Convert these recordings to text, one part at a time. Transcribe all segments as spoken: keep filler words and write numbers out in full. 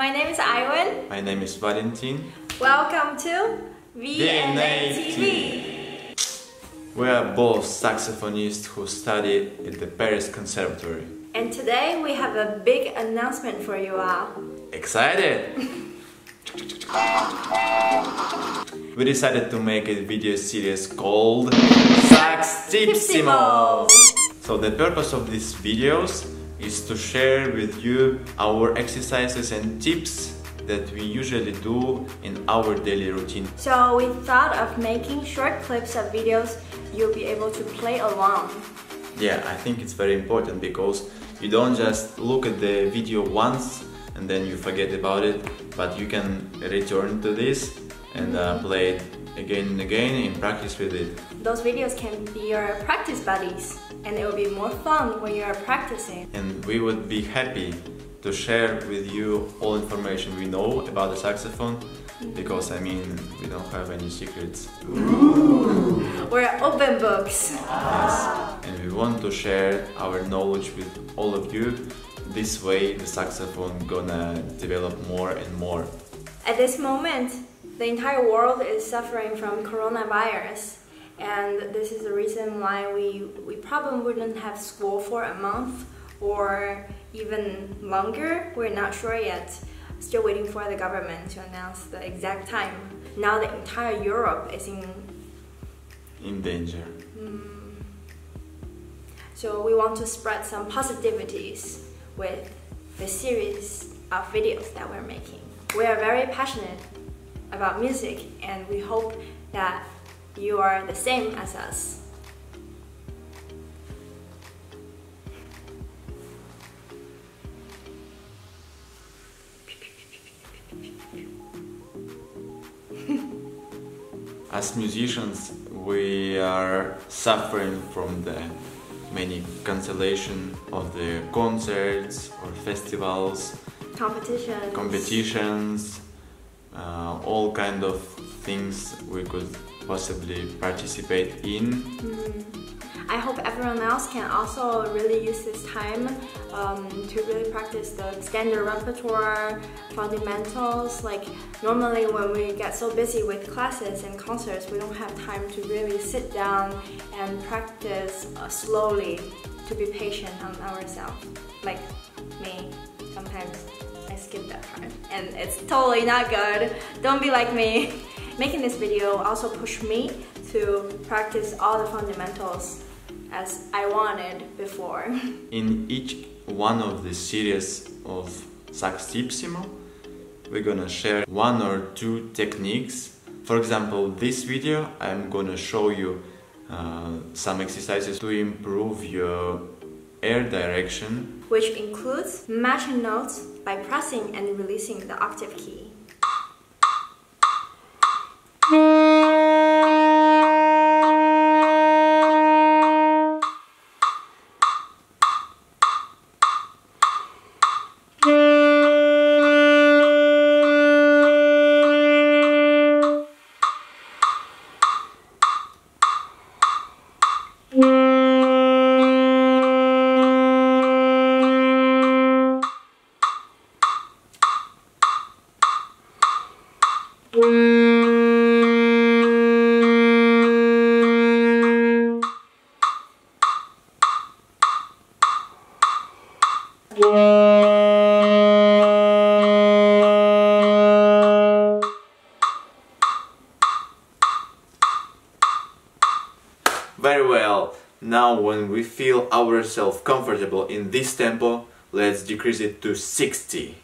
My name is Aiwen. My name is Valentin. Welcome to V N A T V. We are both saxophonists who study at the Paris Conservatory. And today we have a big announcement for you all. Excited? We decided to make a video series called SaxTipssimo. So the purpose of these videos is to share with you our exercises and tips that we usually do in our daily routine. So we thought of making short clips of videos you'll be able to play along. Yeah, I think it's very important because you don't just look at the video once and then you forget about it, but you can return to this and uh, play it again and again and practice with it. Those videos can be your practice buddies, and it will be more fun when you are practicing. And we would be happy to share with you all information we know about the saxophone, because I mean, we don't have any secrets. Ooh. We're open books. Yes. And we want to share our knowledge with all of you. This way the saxophone gonna develop more and more. At this moment, the entire world is suffering from coronavirus, and this is the reason why we, we probably wouldn't have school for a month or even longer. We're not sure yet. Still waiting for the government to announce the exact time. Now the entire Europe is in... in danger. Mm. So we want to spread some positivities with the series of videos that we're making. We are very passionate about music, and we hope that you are the same as us. As musicians, we are suffering from the many cancellation of the concerts or festivals, competitions, competitions uh, all kind of things we could possibly participate in. Mm-hmm. I hope everyone else can also really use this time um, to really practice the standard repertoire, fundamentals. Like normally when we get so busy with classes and concerts, we don't have time to really sit down and practice uh, slowly, to be patient on ourselves. Like me, sometimes I skip that part and it's totally not good. Don't be like me. Making this video also pushed me to practice all the fundamentals as I wanted before. In each one of the series of SaxTipssimo, we're gonna share one or two techniques. For example, this video I'm gonna show you uh, some exercises to improve your air direction, which includes matching notes by pressing and releasing the octave key. Very well. Now when we feel ourselves comfortable in this tempo, let's decrease it to sixty.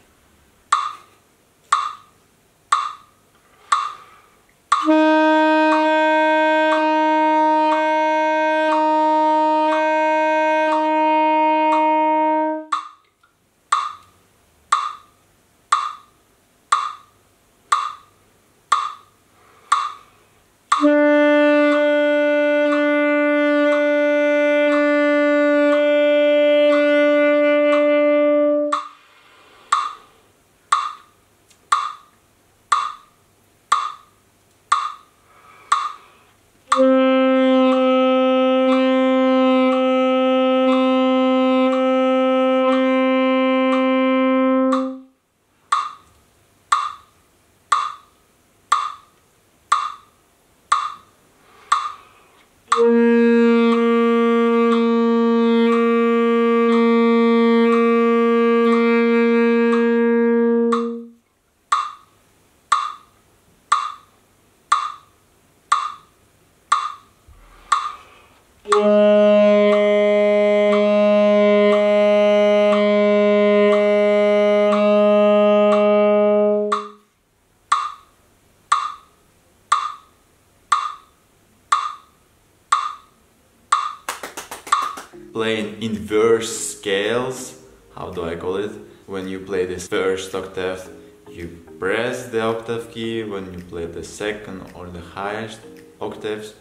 inverse scales. How do I call it? When you play this first octave, you press the octave key. When you play the second or the highest octaves,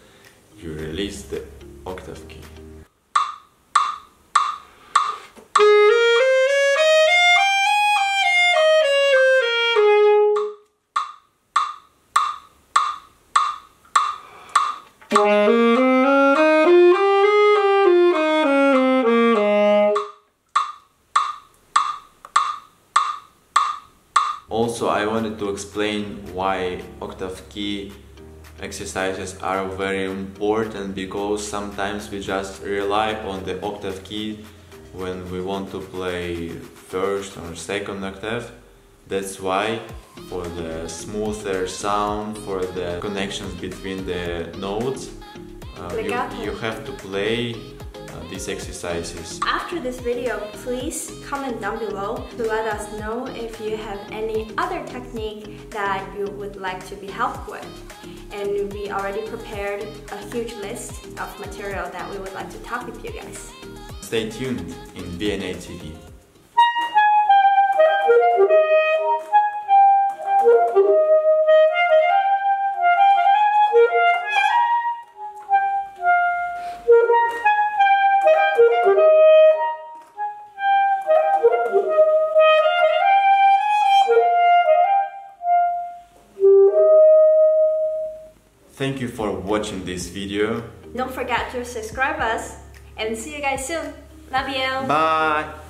you release the octave key. Also, I wanted to explain why octave key exercises are very important, because sometimes we just rely on the octave key when we want to play first or second octave. That's why for the smoother sound, for the connections between the notes, uh, you, you have to play uh, these exercises. After this video, please comment down below to let us know if you have any other technique that you would like to be helped with. And we already prepared a huge list of material that we would like to talk with you guys. Stay tuned in V N A T V. Thank you for watching this video. Don't forget to subscribe us and see you guys soon. Love you. Bye.